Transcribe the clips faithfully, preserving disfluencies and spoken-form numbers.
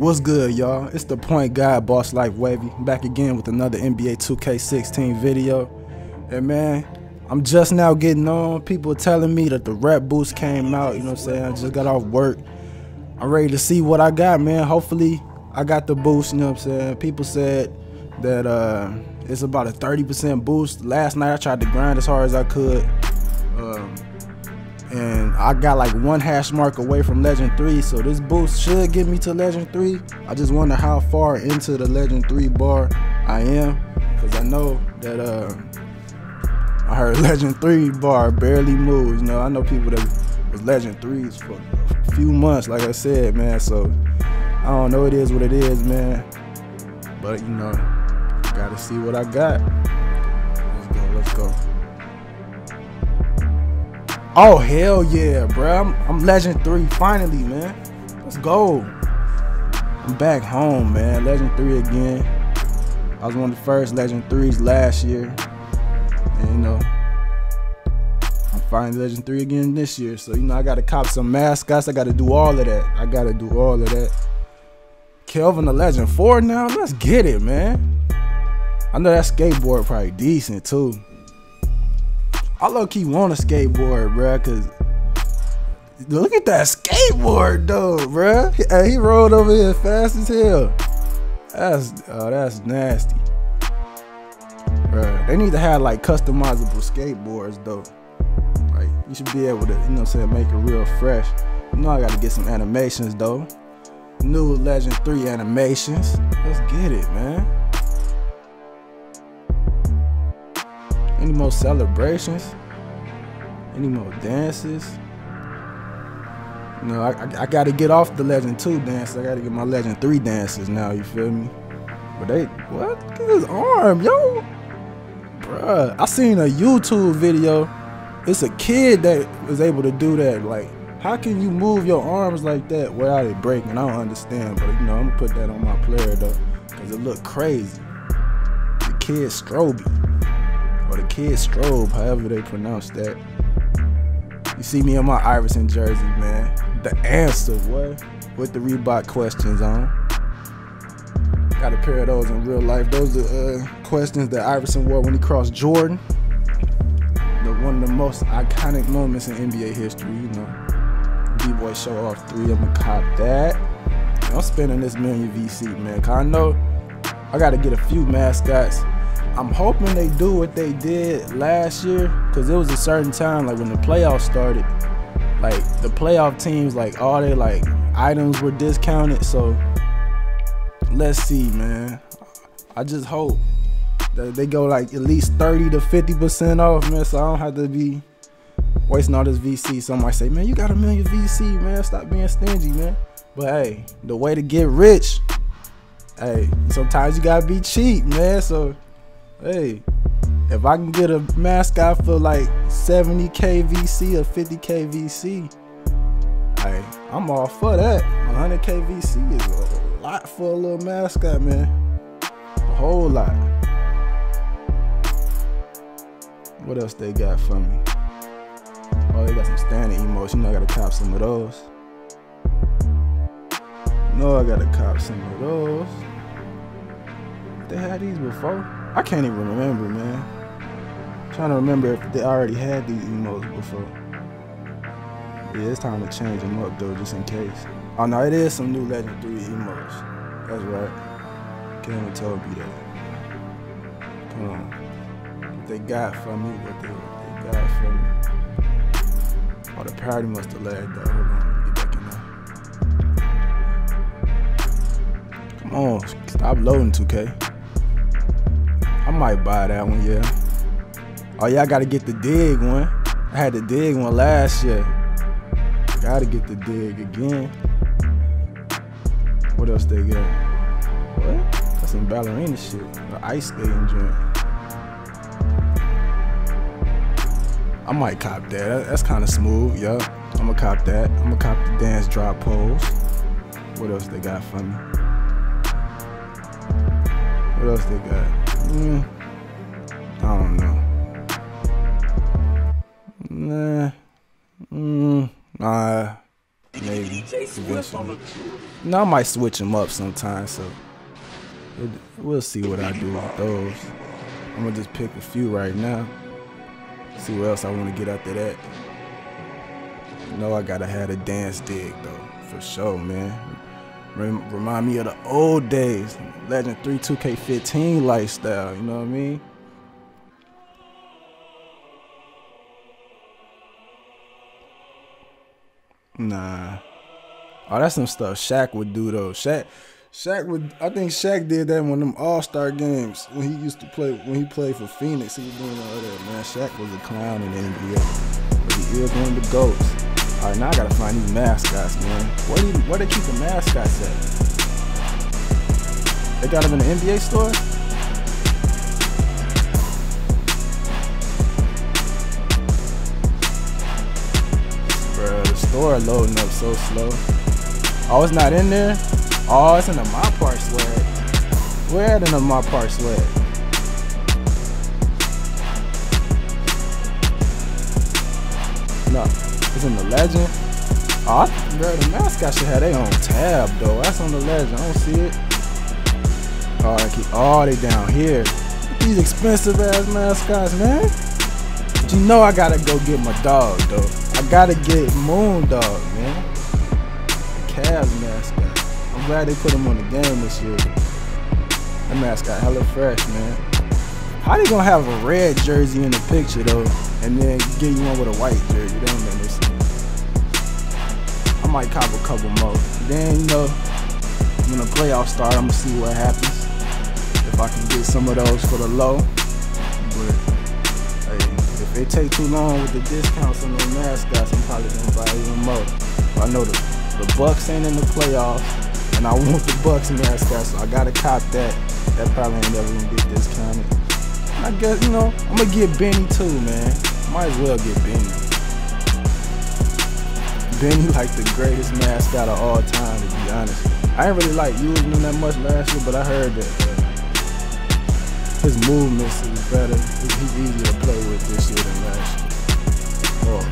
What's good, y'all? It's the point guy, Boss Life Wavy, back again with another N B A two K sixteen video. And man, I'm just now getting on. People telling me that the rap boots came out, you know what I'm saying? I just got off work. I'm ready to see what I got, man. Hopefully, I got the boost, you know what I'm saying? People said that uh, it's about a thirty percent boost. Last night, I tried to grind as hard as I could. Um, And I got like one hash mark away from Legend three, so this boost should get me to Legend three. I just wonder how far into the Legend three bar I am, because I know that uh, I heard Legend three bar barely moves. You know, I know people that was Legend threes for a few months, like I said, man. So I don't know, it is what it is, man. But you know, gotta see what I got. Let's go, let's go. Oh, hell yeah, bro. I'm, I'm Legend three finally, man. Let's go. I'm back home, man. Legend three again. I was one of the first Legend threes last year. And, you know, I'm finally Legend three again this year. So, you know, I got to cop some mascots. I got to do all of that. I got to do all of that. Kelvin the Legend four now? Let's get it, man. I know that skateboard probably decent, too. I low-key want a skateboard, bruh, cause look at that skateboard, though, bruh. Hey, he rolled over here fast as hell. That's, oh, that's nasty. Bruh, they need to have, like, customizable skateboards, though. Like, you should be able to, you know what I'm saying, make it real fresh. You know I gotta get some animations, though. New Legend three animations. Let's get it, man. Any more celebrations? Any more dances? No, I, I, I gotta get off the Legend two dance. I gotta get my Legend three dances now, you feel me? But they, what? Look at his arm, yo. Bruh, I seen a YouTube video. It's a kid that was able to do that. Like, how can you move your arms like that without it breaking? I don't understand, but you know, I'm gonna put that on my player though, cause it looked crazy. The kid Stroby. Or the kid Strobe, however they pronounce that. You see me in my Iverson jersey, man. The answer, what? With the Reebok questions on. Got a pair of those in real life. Those are uh, questions that Iverson wore when he crossed Jordan. The one of the most iconic moments in N B A history, you know. B-Boy show off three, I'ma cop that. And I'm spending this million V C, man, cause I know I gotta get a few mascots. I'm hoping they do what they did last year, because it was a certain time, like when the playoffs started, like the playoff teams, like all their like items were discounted. So let's see, man. I just hope that they go like at least thirty to fifty percent off, man, so I don't have to be wasting all this V C. Somebody say, man, you got a million V C, man, stop being stingy, man. But hey, the way to get rich, hey, sometimes you gotta be cheap, man. So hey, if I can get a mascot for like seventy K V C or fifty K V C, hey, I'm all for that. one hundred K V C is a lot for a little mascot, man. A whole lot. What else they got for me? Oh, they got some standard emotes. You know I gotta cop some of those. You know I gotta cop some of those. They had these before. I can't even remember, man. I'm trying to remember if they already had these emotes before. Yeah, it's time to change them up though, just in case. Oh no, it is some new Legend three emotes. That's right. Kelvin told me that. Come on. What they got for me, what they, what they got for me. Oh, the party must have lagged though. Hold on, let me get back in there. Come on, stop loading two K. I might buy that one, yeah. Oh yeah, I gotta get the dig one. I had the dig one last year. Gotta get the dig again. What else they got? What? That's some ballerina shit. The ice skating joint. I might cop that. That's kind of smooth, yeah. I'ma cop that. I'ma cop the dance drop pose. What else they got for me? What else they got? Mm, I don't know. Nah. Mm, nah. Maybe. switch him. No, I might switch him up sometime, so we'll see what I do with those. I'm gonna just pick a few right now. See what else I want to get after that. You know I gotta have a dance dig though, for sure, man. Rem remind me of the old days, Legend three two K fifteen lifestyle. You know what I mean? Nah. Oh, that's some stuff Shaq would do though. Shaq, Shaq would. I think Shaq did that in one of them All-Star games when he used to play. When he played for Phoenix, he was doing all that. Man, Shaq was a clown in the N B A, but he is one of the goats. All right, now I gotta find these mascots, man. Where do you, where they keep the mascots at? They got them in the N B A store? Bruh, the store loading up so slow. Oh, it's not in there? Oh, it's in the MyPARK swag. Where in the MyPARK swag? It's in the Legend. Oh, I, bro, the mascot should have their own tab though. That's on the Legend. I don't see it. Oh, they keep all they down here. These expensive ass mascots, man. But you know I gotta go get my dog though. I gotta get Moon Dog, man. The Cavs mascot. I'm glad they put him on the game this year. That mascot hella fresh, man. How they gonna have a red jersey in the picture though, and then give you one with a white jersey? That don't make no sense. I might cop a couple more. Then you know, when the playoffs start, I'm gonna see what happens. If I can get some of those for the low, but hey, if it take too long with the discounts on the mascots, I'm probably gonna buy even more. But I know the the Bucks ain't in the playoffs, and I want the Bucks mascot, so I gotta cop that. That probably ain't never gonna get discounted. I guess, you know, I'm gonna get Benny too, man. Might as well get Benny. Benny like the greatest mascot of all time, to be honest. I ain't really like using him that much last year, but I heard that uh, his movements is better. He's easier to play with this year than last year. Oh.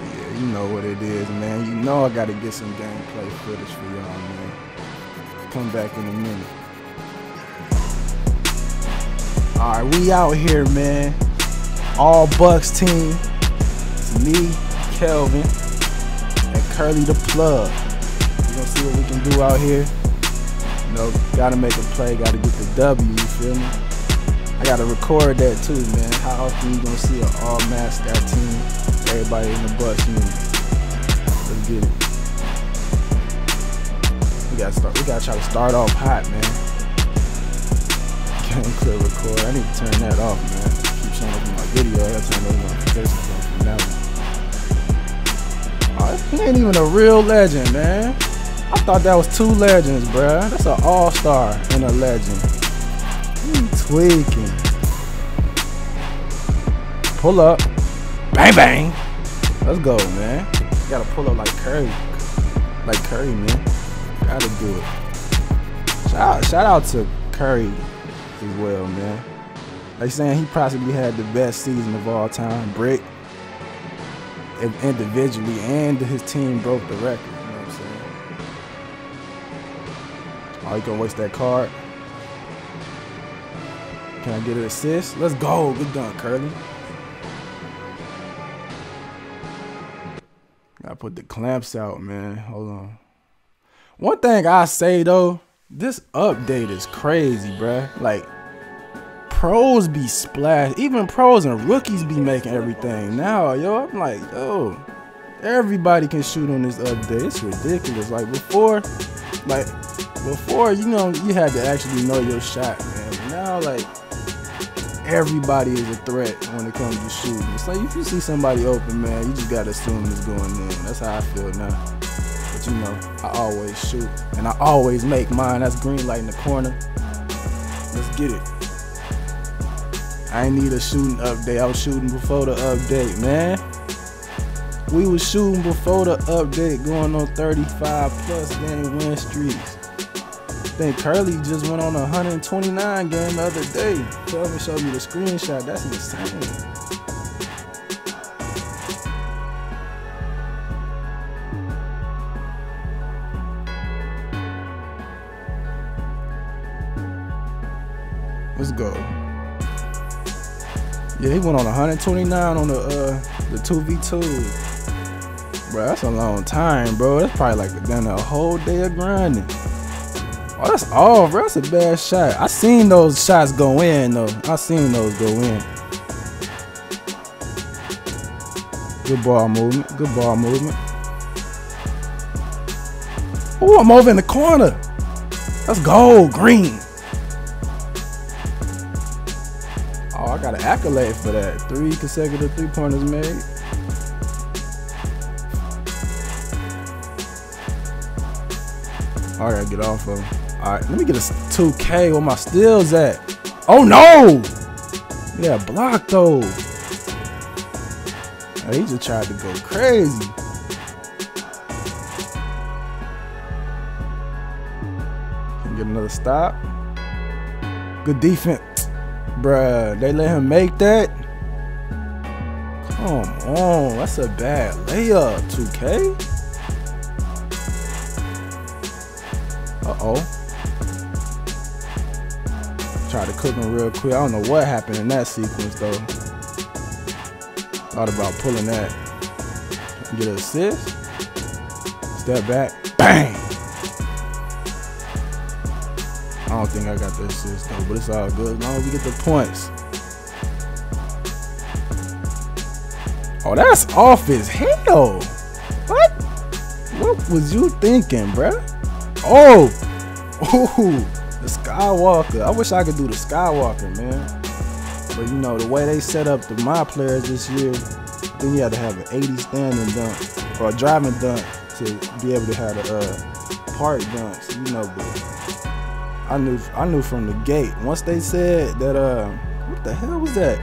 Yeah, you know what it is, man. You know I gotta get some gameplay footage for y'all, man. Come back in a minute. All right, we out here, man. All Bucks team. It's me, Kelvin, and Curly the plug. We're gonna see what we can do out here. You know, gotta make a play, gotta get the W, you feel me? I gotta record that too, man. How often you gonna see an all mascot team, everybody in the Bucks unit? Let's get it. We gotta, start, we gotta try to start off hot, man. Game clip record. I need to turn that off, man. Keep showing up in my video. I gotta turn those notifications off from that one. Oh, he ain't even a real legend, man. I thought that was two legends, bruh. That's an all-star and a legend. You tweaking. Pull up. Bang, bang. Let's go, man. You gotta pull up like Curry. Like Curry, man. Gotta do it. Shout out, shout out to Curry as well, man. They saying he possibly had the best season of all time. Brick, individually, and his team broke the record. You know what I'm saying? Oh, you gonna waste that card? Can I get an assist? Let's go. Good dunk, Curly. Gotta put the clamps out, man. Hold on. One thing I say though, this update is crazy, bruh. Like, pros be splashed. Even pros and rookies be making everything now, yo. I'm like, yo, everybody can shoot on this update. It's ridiculous. Like before, like before, you know, you had to actually know your shot, man. But now, like, everybody is a threat when it comes to shooting. It's like if you see somebody open, man, you just gotta assume it's going in. That's how I feel now. You know, I always shoot and I always make mine. That's green light in the corner. Let's get it. I ain't need a shooting update. I was shooting before the update, man. We was shooting before the update, going on thirty-five plus game win streaks. I think Curly just went on a one hundred twenty-nine game the other day. Kelvin showed me the screenshot. That's insane. Let's go. Yeah, he went on one twenty-nine on the uh the two V two. Bro, that's a long time, bro. That's probably like done a whole day of grinding. Oh, that's all, bro. That's a bad shot. I seen those shots go in though. I seen those go in. Good ball movement. Good ball movement. Oh, I'm over in the corner. Let's go, green. Oh, I got an accolade for that. Three consecutive three-pointers made. I gotta get off of him. All right, let me get a two K where my steals at. Oh, no. Yeah, block, though. Oh, he just tried to go crazy. Can get another stop. Good defense. Bruh, they let him make that? Come on, that's a bad layup, two K? Uh-oh. Tried to cook him real quick. I don't know what happened in that sequence, though. Thought about pulling that. Get an assist. Step back. Bang! I don't think I got the assist, though, but it's all good. As long as we get the points. Oh, that's off as hell. What? What was you thinking, bruh? Oh, ooh, the Skywalker. I wish I could do the Skywalker, man. But, you know, the way they set up the My Players this year, then you had to have an eighty standing dunk or a driving dunk to be able to have a uh, park dunk, so, you know. But I knew, I knew from the gate. Once they said that, uh, what the hell was that?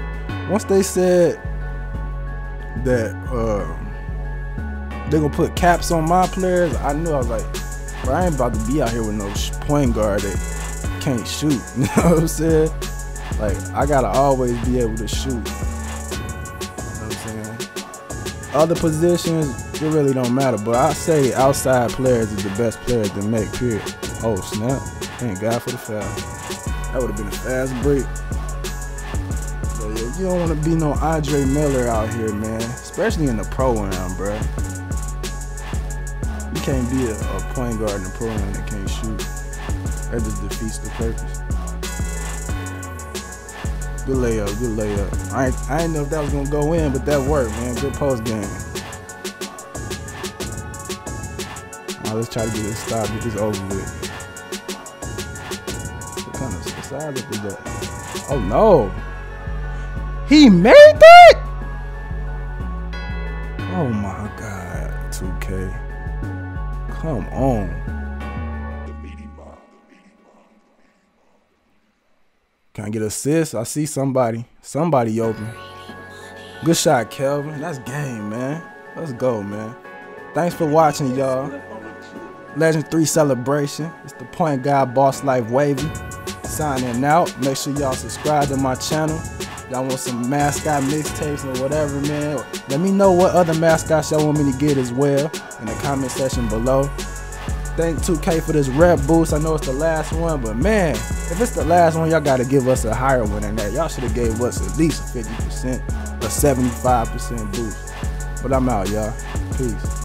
Once they said that uh, they're gonna put caps on My Players, I knew. I was like, bro, I ain't about to be out here with no point guard that can't shoot. You know what I'm saying? Like, I gotta always be able to shoot. You know what I'm saying? Other positions, it really don't matter. But I say outside players is the best players to make, period. Oh, snap. Thank God for the foul. That would have been a fast break. But yeah, you don't want to be no Andre Miller out here, man. Especially in the pro round, bro. Can't be a, a point guard in the pro and that can't shoot. That just defeats the purpose. Good layup, good layup. I ain't, I didn't know if that was gonna go in, but that worked, man. Good post game. Now let's try to get this stop, get this over with. What kind of side up is that? Oh no! He made that! Oh my God, two K. Come on. Can I get an assist? I see somebody. Somebody open. Good shot, Kelvin. That's game, man. Let's go, man. Thanks for watching, y'all. Legend three celebration. It's the point guy, Boss Life Wavy. Signing out. Make sure y'all subscribe to my channel. Y'all want some mascot mixtapes or whatever, man. Let me know what other mascots y'all want me to get as well in the comment section below. Thank two K for this rep boost. I know it's the last one, but man, if it's the last one, y'all gotta give us a higher one than that. Y'all should have gave us at least fifty percent or seventy-five percent boost. But I'm out, y'all. Peace.